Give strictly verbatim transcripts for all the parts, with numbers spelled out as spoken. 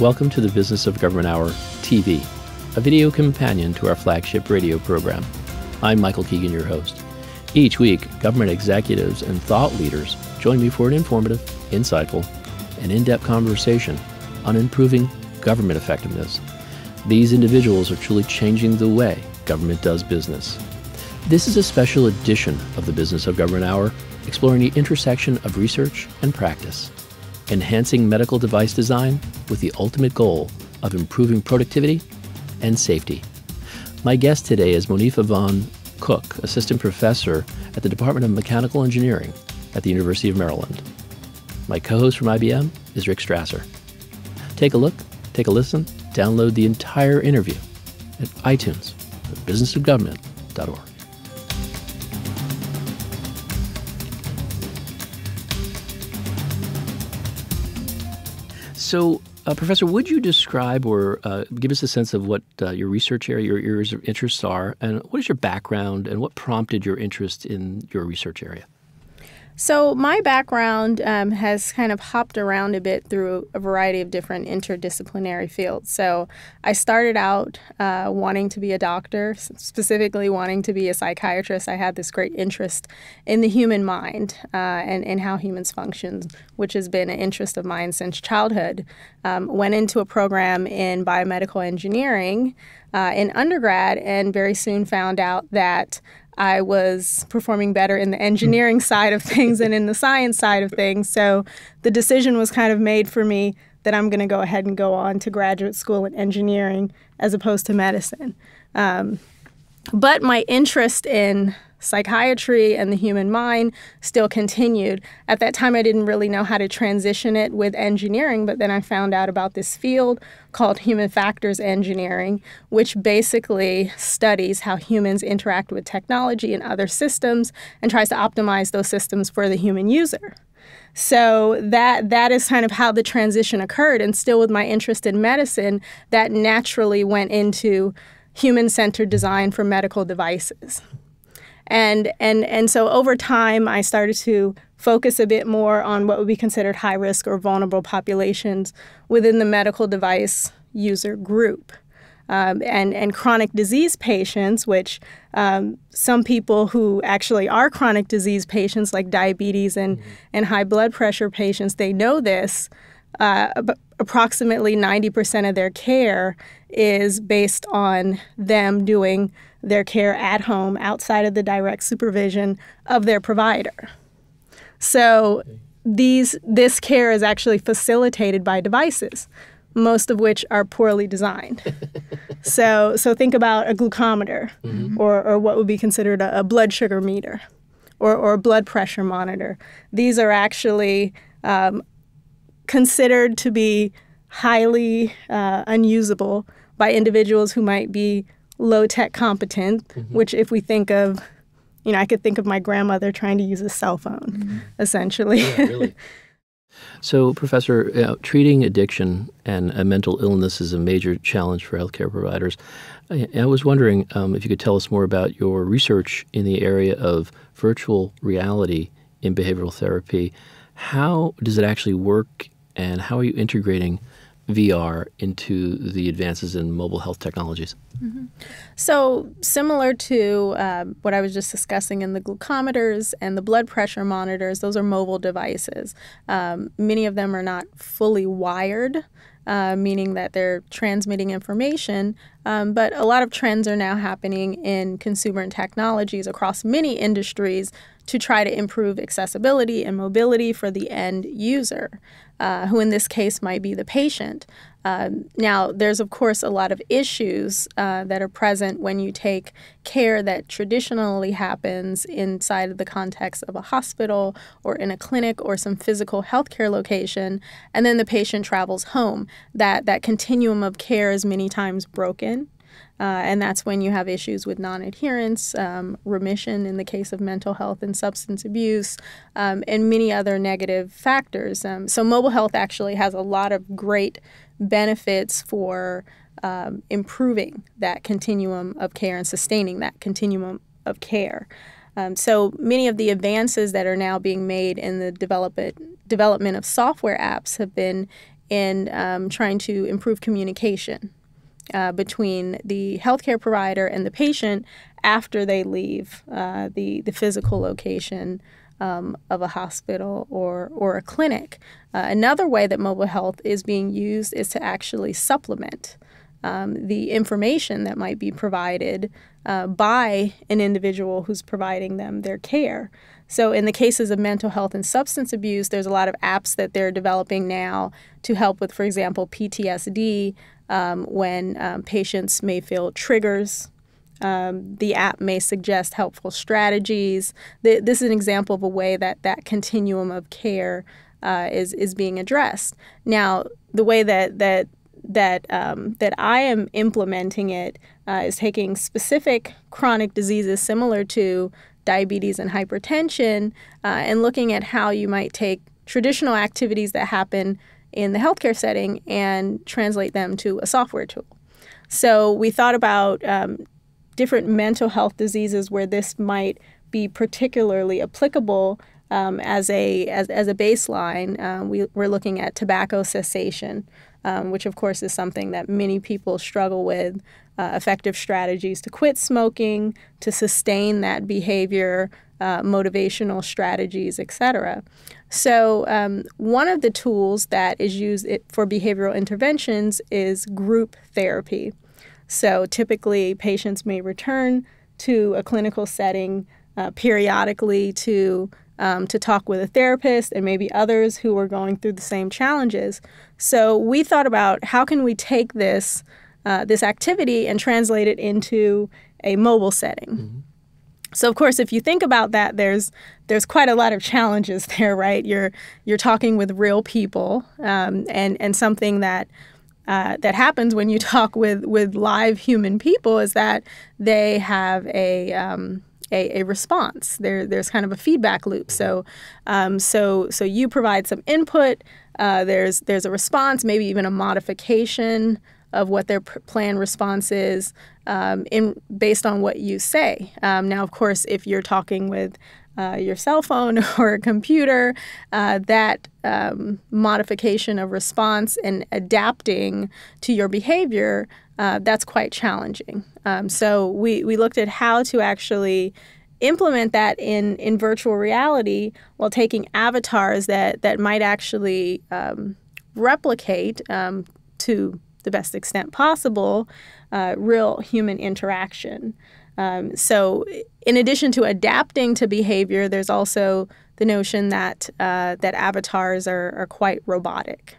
Welcome to the Business of Government Hour-T V, a video companion to our flagship radio program. I'm Michael Keegan, your host. Each week, government executives and thought leaders join me for an informative, insightful, and in-depth conversation on improving government effectiveness. These individuals are truly changing the way government does business. This is a special edition of the Business of Government Hour, exploring the intersection of research and practice, enhancing medical device design with the ultimate goal of improving productivity and safety. My guest today is Monifa Vaughn-Cooke, assistant professor at the Department of Mechanical Engineering at the University of Maryland. My co-host from I B M is Rick Strasser. Take a look, take a listen, download the entire interview at iTunes at business of government dot org. So, uh, Professor, would you describe or uh, give us a sense of what uh, your research area, your areas of interests are, and what is your background, and what prompted your interest in your research area? So my background um, has kind of hopped around a bit through a variety of different interdisciplinary fields. So I started out uh, wanting to be a doctor, specifically wanting to be a psychiatrist. I had this great interest in the human mind uh, and, and how humans function, which has been an interest of mine since childhood. Um, went into a program in biomedical engineering uh, in undergrad and very soon found out that I was performing better in the engineering side of things than in the science side of things. So the decision was kind of made for me that I'm going to go ahead and go on to graduate school in engineering as opposed to medicine. Um, but my interest in psychiatry and the human mind still continued. At that time, I didn't really know how to transition it with engineering, but then I found out about this field called human factors engineering, which basically studies how humans interact with technology and other systems and tries to optimize those systems for the human user. So that that is kind of how the transition occurred. And still with my interest in medicine, that naturally went into human-centered design for medical devices. And, and, and so over time, I started to focus a bit more on what would be considered high risk or vulnerable populations within the medical device user group. Um, and, and chronic disease patients, which um, some people who actually are chronic disease patients, like diabetes and, mm-hmm. and high blood pressure patients, they know this. Uh, approximately ninety percent of their care is based on them doing their care at home outside of the direct supervision of their provider. So these, this care is actually facilitated by devices, most of which are poorly designed. so, so think about a glucometer mm-hmm. or, or what would be considered a, a blood sugar meter or, or a blood pressure monitor. These are actually um, considered to be highly uh, unusable by individuals who might be low-tech competent, mm-hmm. which if we think of, you know, I could think of my grandmother trying to use a cell phone, mm-hmm. essentially. Yeah, really. So, Professor, you know, treating addiction and a mental illness is a major challenge for healthcare providers. I, I was wondering um, if you could tell us more about your research in the area of virtual reality in behavioral therapy. How does it actually work, and how are you integrating V R into the advances in mobile health technologies? Mm-hmm. So similar to um, what I was just discussing in the glucometers and the blood pressure monitors, those are mobile devices. Um, many of them are not fully wired, uh, meaning that they're transmitting information, um, but a lot of trends are now happening in consumer and technologies across many industries to try to improve accessibility and mobility for the end user, uh, who in this case might be the patient. Um, now, there's, of course, a lot of issues uh, that are present when you take care that traditionally happens inside of the context of a hospital or in a clinic or some physical healthcare location, and then the patient travels home. That, that continuum of care is many times broken. Uh, and that's when you have issues with non-adherence, um, remission in the case of mental health and substance abuse, um, and many other negative factors. Um, so mobile health actually has a lot of great benefits for um, improving that continuum of care and sustaining that continuum of care. Um, so many of the advances that are now being made in the development development of software apps have been in um, trying to improve communication uh, between the healthcare provider and the patient after they leave uh, the, the physical location um, of a hospital or, or a clinic. Uh, another way that mobile health is being used is to actually supplement Um, the information that might be provided uh, by an individual who's providing them their care. So in the cases of mental health and substance abuse, there's a lot of apps that they're developing now to help with, for example, P T S D, um, when um, patients may feel triggers. Um, the app may suggest helpful strategies. Th this is an example of a way that that continuum of care uh, is, is being addressed. Now, the way that, that that um, that I am implementing it uh, is taking specific chronic diseases similar to diabetes and hypertension uh, and looking at how you might take traditional activities that happen in the healthcare setting and translate them to a software tool. So we thought about um, different mental health diseases where this might be particularly applicable. Um, as a as, as a baseline, um, we, we're looking at tobacco cessation, um, which of course is something that many people struggle with. Uh, effective strategies to quit smoking, to sustain that behavior, uh, motivational strategies, et cetera. So um, one of the tools that is used for behavioral interventions is group therapy. So typically, patients may return to a clinical setting uh, periodically to Um, to talk with a therapist and maybe others who are going through the same challenges. So we thought about how can we take this, uh, this activity and translate it into a mobile setting. Mm-hmm. So of course, if you think about that, there's there's quite a lot of challenges there, right? You're you're talking with real people, um, and and something that uh, that happens when you talk with with live human people is that they have a um, A, a response. There, there's kind of a feedback loop. So, um, so, so you provide some input. Uh, there's, there's a response, maybe even a modification of what their plan response is, um, in based on what you say. Um, now, of course, if you're talking with uh, your cell phone or a computer, uh, that um, modification of response and adapting to your behavior. Uh, that's quite challenging. Um, so we, we looked at how to actually implement that in, in virtual reality while taking avatars that, that might actually um, replicate um, to the best extent possible uh, real human interaction. Um, so in addition to adapting to behavior, there's also the notion that, uh, that avatars are, are quite robotic.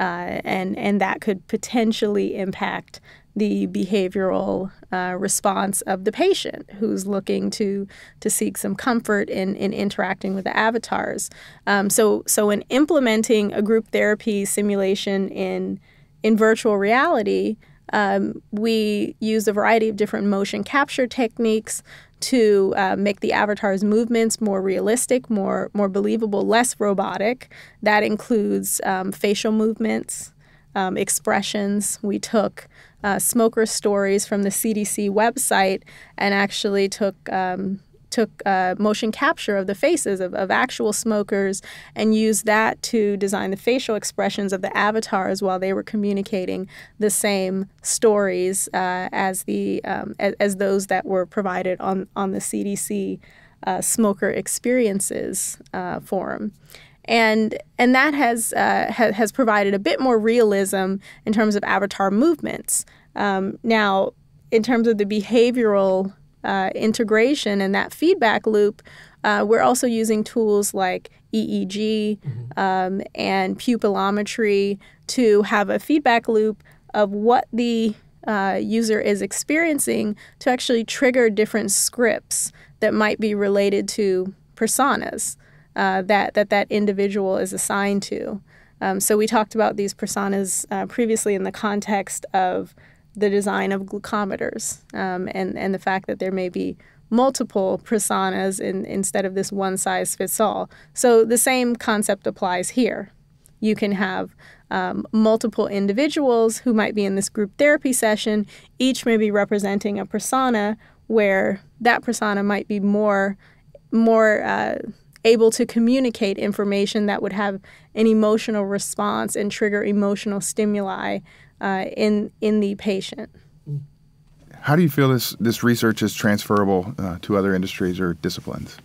Uh, and, and that could potentially impact the behavioral uh, response of the patient who's looking to, to seek some comfort in, in interacting with the avatars. Um, so, so in implementing a group therapy simulation in, in virtual reality, um, we use a variety of different motion capture techniques to uh, make the avatar's movements more realistic, more, more believable, less robotic. That includes um, facial movements, um, expressions. We took uh, smoker stories from the C D C website and actually took, um, took uh, motion capture of the faces of, of actual smokers and used that to design the facial expressions of the avatars while they were communicating the same stories uh, as the um, as, as those that were provided on, on the C D C uh, Smoker Experiences uh, forum. And, and that has, uh, ha has provided a bit more realism in terms of avatar movements. Um, now, in terms of the behavioral Uh, integration and that feedback loop, uh, we're also using tools like E E G mm-hmm. um, and pupillometry to have a feedback loop of what the uh, user is experiencing to actually trigger different scripts that might be related to personas uh, that, that that individual is assigned to. Um, so we talked about these personas uh, previously in the context of the design of glucometers um, and, and the fact that there may be multiple personas in, instead of this one size fits all. So the same concept applies here. You can have um, multiple individuals who might be in this group therapy session, each may be representing a persona where that persona might be more, more uh, able to communicate information that would have an emotional response and trigger emotional stimuli uh, in in the patient. How do you feel this this research is transferable uh, to other industries or disciplines?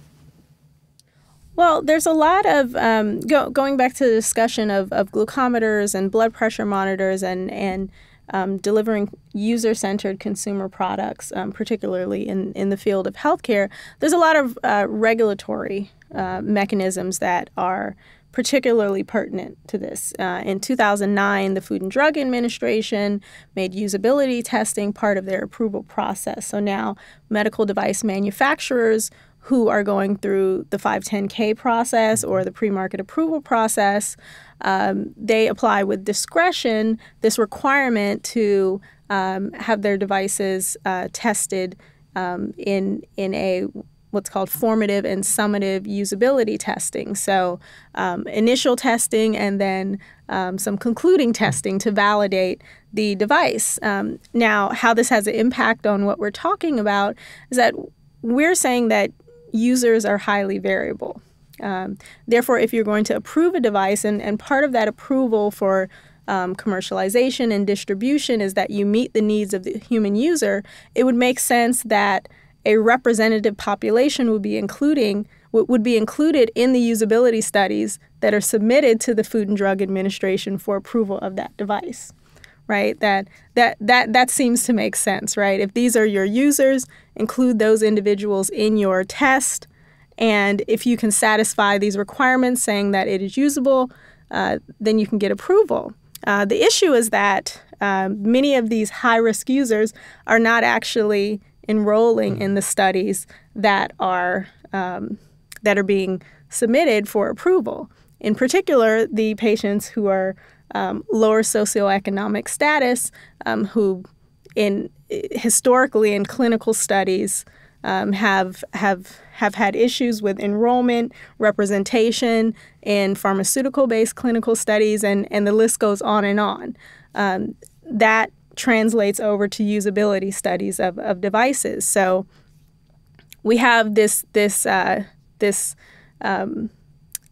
Well, there's a lot of, um, go, going back to the discussion of, of glucometers and blood pressure monitors and, and um, delivering user-centered consumer products, um, particularly in, in the field of healthcare, there's a lot of uh, regulatory uh, mechanisms that are particularly pertinent to this. Uh, in two thousand nine, the Food and Drug Administration made usability testing part of their approval process. So now medical device manufacturers who are going through the five ten K process or the pre-market approval process, um, they apply with discretion this requirement to um, have their devices uh, tested um, in, in a what's called formative and summative usability testing. So um, initial testing and then um, some concluding testing to validate the device. Um, now, how this has an impact on what we're talking about is that we're saying that users are highly variable. Um, therefore, if you're going to approve a device, and, and part of that approval for um, commercialization and distribution is that you meet the needs of the human user, it would make sense that a representative population would be including would be included in the usability studies that are submitted to the Food and Drug Administration for approval of that device, right? That that that that seems to make sense, right? If these are your users, include those individuals in your test, and if you can satisfy these requirements, saying that it is usable, uh, then you can get approval. Uh, the issue is that uh, many of these high-risk users are not actually enrolling in the studies that are um, that are being submitted for approval. In particular, the patients who are um, lower socioeconomic status, um, who in historically in clinical studies um, have have have had issues with enrollment, representation in pharmaceutical-based clinical studies, and and the list goes on and on. Um, that. translates over to usability studies of, of devices. So we have this this uh, this um,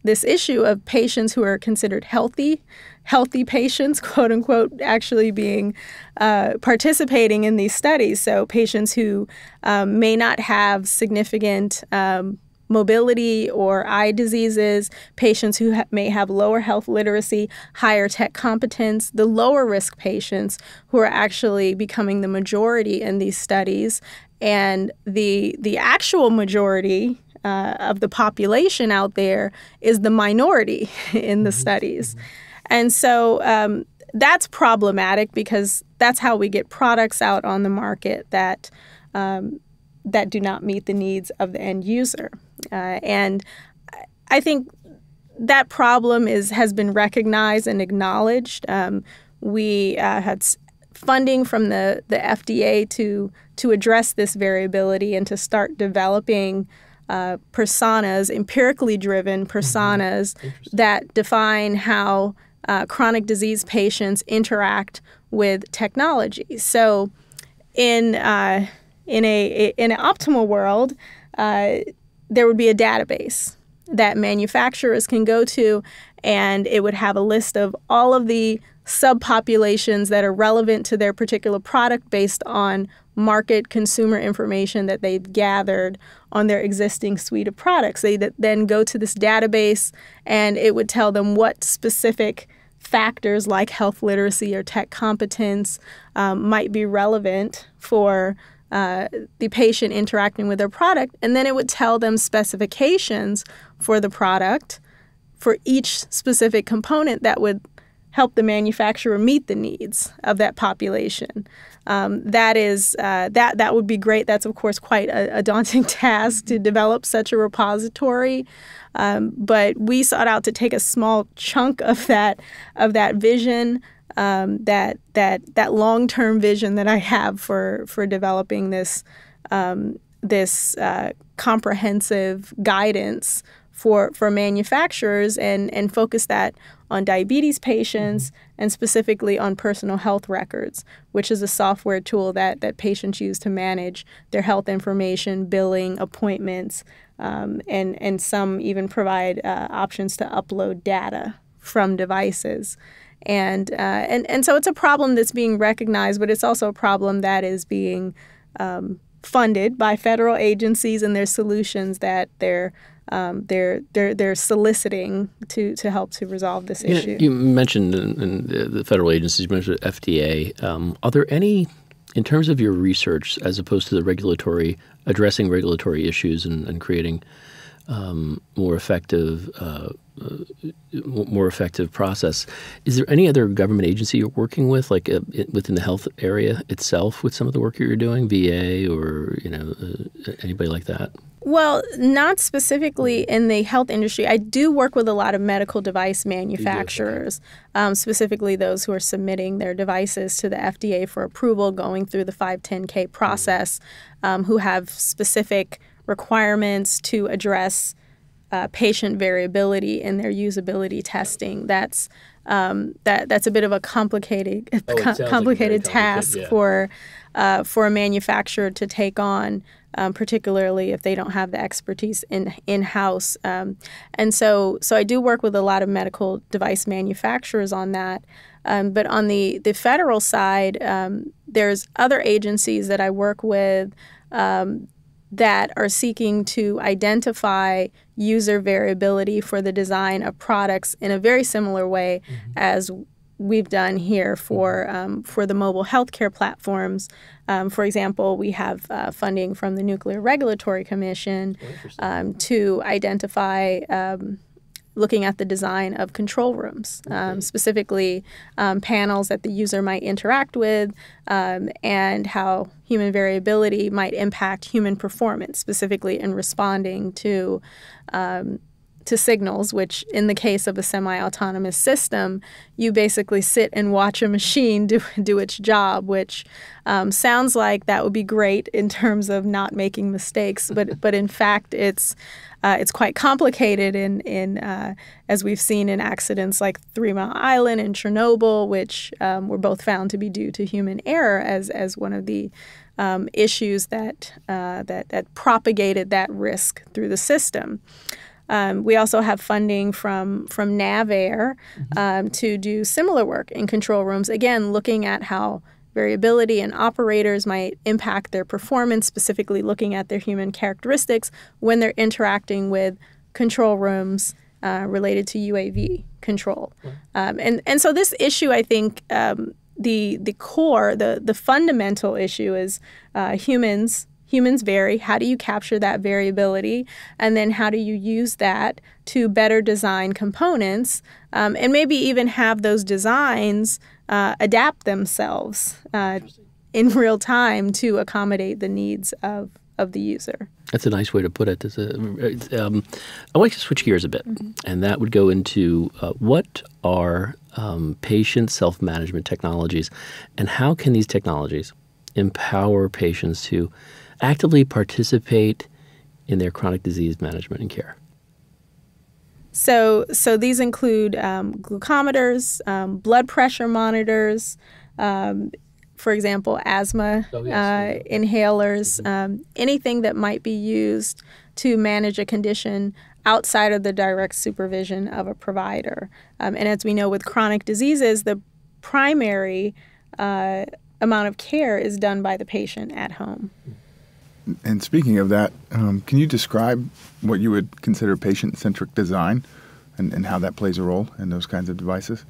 this issue of patients who are considered healthy, healthy patients, quote unquote, actually being uh, participating in these studies. So patients who um, may not have significant um, mobility or eye diseases, patients who ha may have lower health literacy, higher tech competence, the lower risk patients who are actually becoming the majority in these studies. And the, the actual majority uh, of the population out there is the minority in the mm-hmm. studies. And so um, that's problematic because that's how we get products out on the market that, um, that do not meet the needs of the end user. Uh, and I think that problem is has been recognized and acknowledged. Um, we uh, had funding from the, the F D A to, to address this variability and to start developing uh, personas, empirically driven personas mm-hmm. that define how uh, chronic disease patients interact with technology. So in, uh, in, a, in an optimal world, uh, there would be a database that manufacturers can go to, and it would have a list of all of the subpopulations that are relevant to their particular product based on market consumer information that they've gathered on their existing suite of products. They then go to this database, and it would tell them what specific factors like health literacy or tech competence um, might be relevant for Uh, the patient interacting with their product, and then it would tell them specifications for the product for each specific component that would help the manufacturer meet the needs of that population. Um, that is uh, that that would be great. That's of course quite a, a daunting task to develop such a repository, um, but we sought out to take a small chunk of that of that vision. Um, that that that long-term vision that I have for for developing this um, this uh, comprehensive guidance for for manufacturers and and focus that on diabetes patients and specifically on personal health records, which is a software tool that that patients use to manage their health information, billing, appointments, um, and, and some even provide uh, options to upload data from devices. And, uh, and, and so it's a problem that's being recognized, but it's also a problem that is being um, funded by federal agencies and their solutions that they're Um, they're they're they're soliciting to to help to resolve this you issue. Know, you mentioned in, in the federal agencies, you mentioned F D A. Um, are there any, in terms of your research, as opposed to the regulatory addressing regulatory issues and, and creating um, more effective uh, uh, more effective process? Is there any other government agency you're working with, like uh, within the health area itself, with some of the work you're doing, V A or you know uh, anybody like that? Well, not specifically in the health industry. I do work with a lot of medical device manufacturers, um, specifically those who are submitting their devices to the F D A for approval, going through the five ten K process, um, who have specific requirements to address uh, patient variability in their usability testing. That's um, that that's a bit of a complicated oh, com complicated like task complicated, yeah. for uh, for a manufacturer to take on. Um, particularly if they don't have the expertise in in-house. Um, and so so I do work with a lot of medical device manufacturers on that. Um, but on the, the federal side, um, there's other agencies that I work with um, that are seeking to identify user variability for the design of products in a very similar way mm-hmm. as we've done here for um, for the mobile healthcare platforms. Um, for example, we have uh, funding from the Nuclear Regulatory Commission um, to identify, um, looking at the design of control rooms, um, okay. specifically um, panels that the user might interact with um, and how human variability might impact human performance, specifically in responding to um, to signals, which in the case of a semi-autonomous system, you basically sit and watch a machine do, do its job, which um, sounds like that would be great in terms of not making mistakes, but but in fact it's uh, it's quite complicated in, in uh, as we've seen in accidents like Three Mile Island and Chernobyl, which um, were both found to be due to human error as, as one of the um, issues that, uh, that, that propagated that risk through the system. Um, we also have funding from, from NAVAIR um, to do similar work in control rooms, again, looking at how variability in operators might impact their performance, specifically looking at their human characteristics when they're interacting with control rooms uh, related to U A V control. Um, and, and so this issue, I think, um, the, the core, the, the fundamental issue is uh, humans... Humans vary. How do you capture that variability? And then how do you use that to better design components um, and maybe even have those designs uh, adapt themselves uh, in real time to accommodate the needs of, of the user? That's a nice way to put it. That's a, um, I'd like to switch gears a bit, mm-hmm. and that would go into uh, what are um, patient self-management technologies and how can these technologies empower patients to actively participate in their chronic disease management and care? So, so these include um, glucometers, um, blood pressure monitors, um, for example, asthma oh, yes, uh, yeah. inhalers, um, anything that might be used to manage a condition outside of the direct supervision of a provider. Um, and as we know with chronic diseases, the primary uh, amount of care is done by the patient at home. And speaking of that, um, can you describe what you would consider patient-centric design and, and how that plays a role in those kinds of devices?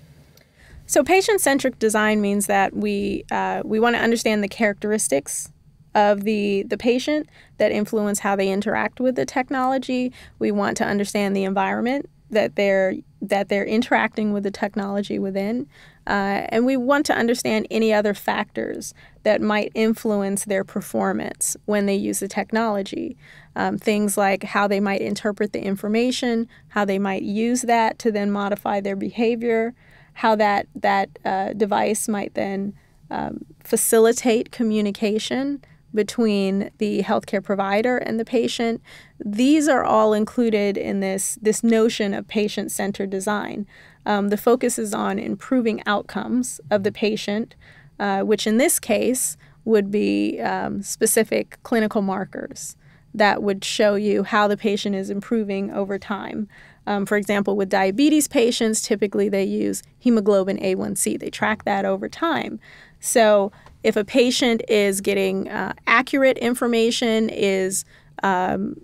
So patient-centric design means that we, uh, we want to understand the characteristics of the, the patient that influence how they interact with the technology. We want to understand the environment that they're, that they're interacting with the technology within. Uh, and we want to understand any other factors that might influence their performance when they use the technology. Um, things like how they might interpret the information, how they might use that to then modify their behavior, how that, that uh, device might then um, facilitate communication between the healthcare provider and the patient. These are all included in this, this notion of patient-centered design. Um, the focus is on improving outcomes of the patient, uh, which in this case would be um, specific clinical markers that would show you how the patient is improving over time. Um, for example, with diabetes patients, typically they use hemoglobin A one C. They track that over time. So if a patient is getting uh, accurate information, is um,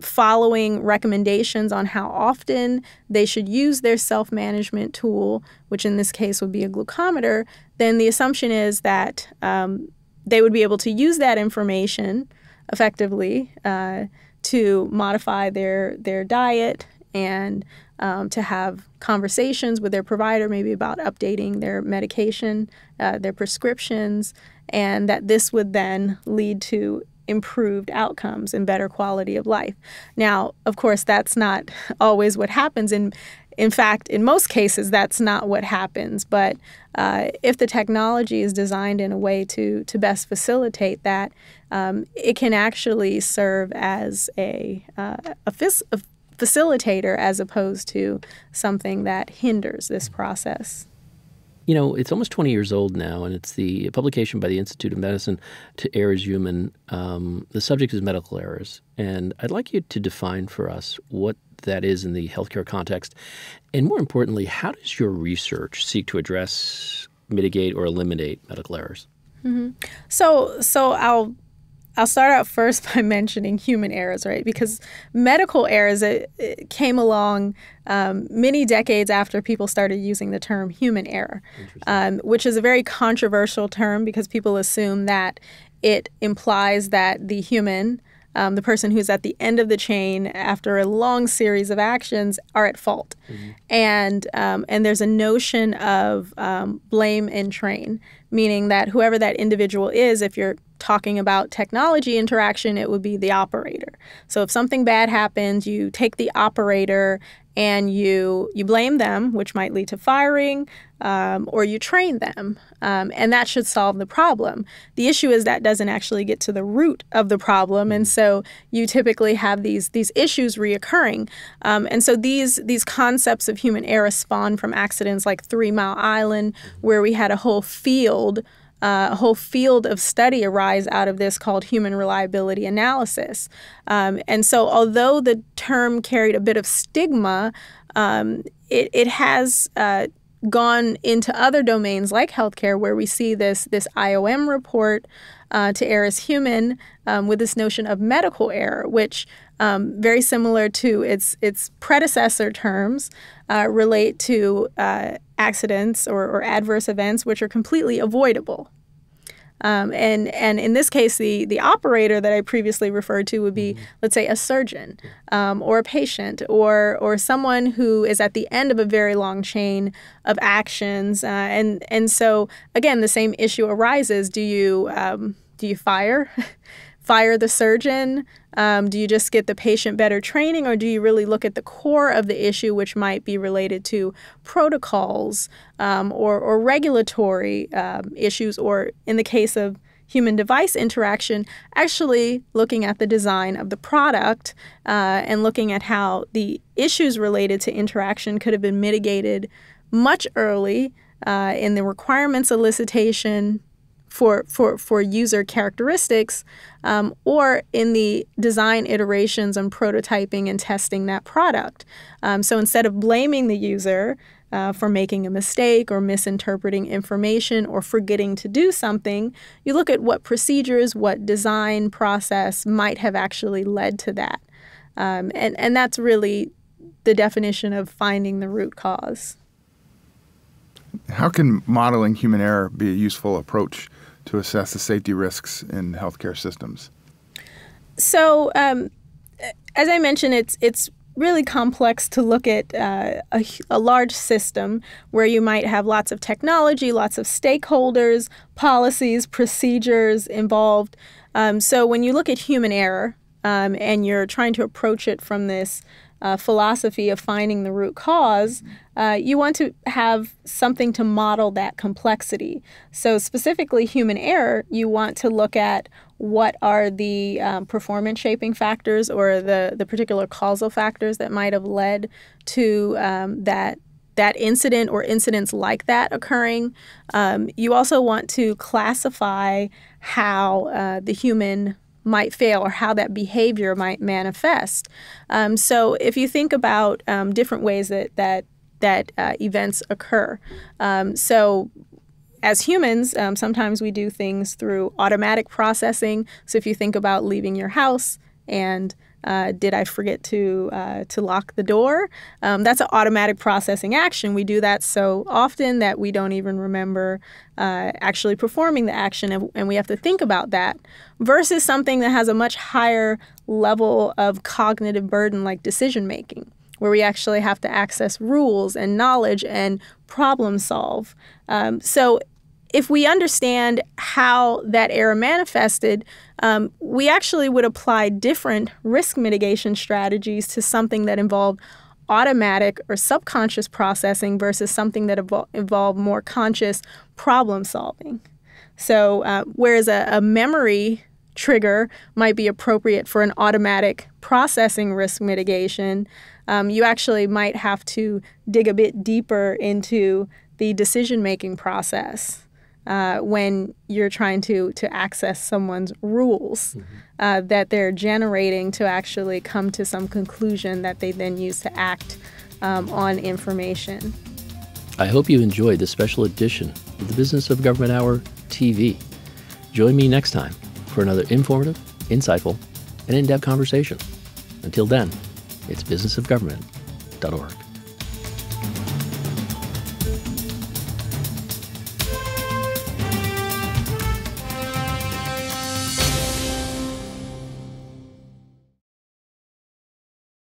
following recommendations on how often they should use their self-management tool, which in this case would be a glucometer, then the assumption is that um, they would be able to use that information effectively uh, to modify their, their diet and um, to have conversations with their provider maybe about updating their medication, uh, their prescriptions, and that this would then lead to improved outcomes and better quality of life. Now, of course, that's not always what happens. In, in fact, in most cases, that's not what happens. But uh, if the technology is designed in a way to, to best facilitate that, um, it can actually serve as a, uh, a, fis a facilitator as opposed to something that hinders this process. You know, it's almost twenty years old now, and it's the publication by the Institute of Medicine, To Err Is Human. Um, the subject is medical errors. And I'd like you to define for us what that is in the healthcare context. And more importantly, how does your research seek to address, mitigate, or eliminate medical errors? Mm-hmm. So, so I'll... I'll start out first by mentioning human errors, right? Because medical errors it, it came along um, many decades after people started using the term human error, um, which is a very controversial term because people assume that it implies that the human, um, the person who's at the end of the chain after a long series of actions, are at fault. Mm-hmm. And, um, and there's a notion of um, blame and train, meaning that whoever that individual is, if you're talking about technology interaction, it would be the operator. So if something bad happens, you take the operator and you you blame them, which might lead to firing, um, or you train them, um, and that should solve the problem. The issue is that doesn't actually get to the root of the problem, and so you typically have these these issues reoccurring. Um, and so these these concepts of human error spawn from accidents like Three Mile Island, where we had a whole field. Uh, a whole field of study arise out of this called human reliability analysis. Um, and so although the term carried a bit of stigma, um, it, it has uh, gone into other domains like healthcare, where we see this, this I O M report, uh, To Err Is Human, um, with this notion of medical error, which um, very similar to its, its predecessor terms, uh, relate to uh, accidents or, or adverse events which are completely avoidable. Um, and, and in this case, the, the operator that I previously referred to would be, mm-hmm. let's say, a surgeon um, or a patient or, or someone who is at the end of a very long chain of actions. Uh, and, and so, again, the same issue arises. Do you, um, do you fire? Fire the surgeon? Um, do you just get the patient better training, or do you really look at the core of the issue, which might be related to protocols um, or, or regulatory um, issues, or in the case of human device interaction, actually looking at the design of the product uh, and looking at how the issues related to interaction could have been mitigated much early uh, in the requirement solicitation, For, for, for user characteristics, um, or in the design iterations and prototyping and testing that product. Um, so instead of blaming the user uh, for making a mistake or misinterpreting information or forgetting to do something, you look at what procedures, what design process might have actually led to that. Um, and, and that's really the definition of finding the root cause. How can modeling human error be a useful approach to assess the safety risks in healthcare systems? So, um, as I mentioned, it's it's really complex to look at uh, a, a large system where you might have lots of technology, lots of stakeholders, policies, procedures involved. Um, so, when you look at human error um, and you're trying to approach it from this Uh, philosophy of finding the root cause, uh, you want to have something to model that complexity. So specifically human error, you want to look at what are the um, performance shaping factors or the, the particular causal factors that might have led to um, that that incident or incidents like that occurring. Um, you also want to classify how uh, the human might fail or how that behavior might manifest. Um, so if you think about um, different ways that, that, that uh, events occur, um, so as humans, um, sometimes we do things through automatic processing. So if you think about leaving your house and Uh, did I forget to uh, to lock the door? Um, that's an automatic processing action. We do that so often that we don't even remember uh, actually performing the action, and, and we have to think about that, versus something that has a much higher level of cognitive burden like decision making, where we actually have to access rules and knowledge and problem solve. Um, so if we understand how that error manifested, um, we actually would apply different risk mitigation strategies to something that involved automatic or subconscious processing versus something that evol- involved more conscious problem solving. So uh, whereas a, a memory trigger might be appropriate for an automatic processing risk mitigation, um, you actually might have to dig a bit deeper into the decision-making process Uh, when you're trying to, to access someone's rules mm-hmm. uh, that they're generating to actually come to some conclusion that they then use to act um, on information. I hope you enjoyed this special edition of the Business of Government Hour T V. Join me next time for another informative, insightful, and in-depth conversation. Until then, it's business of government dot org.